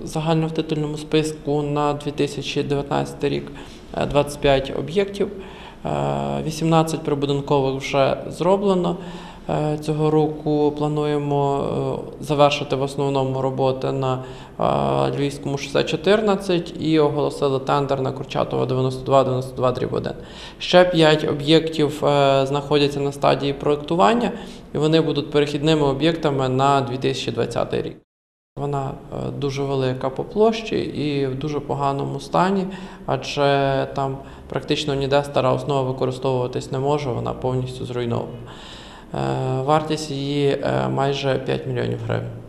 Загально в титульному списку на 2019 рік 25 об'єктів, 18 прибудинкових вже зроблено. Цього року плануємо завершити в основному роботи на Львівському шосе 14 і оголосили тендер на Курчатова 92-92/1. Ще 5 об'єктів знаходяться на стадії проєктування і вони будуть перехідними об'єктами на 2020 рік. Вона дуже велика по площі і в дуже поганому стані, адже там практично ніде стара основа використовуватись не може, вона повністю зруйнована. Вартість її майже 5 мільйонів гривень.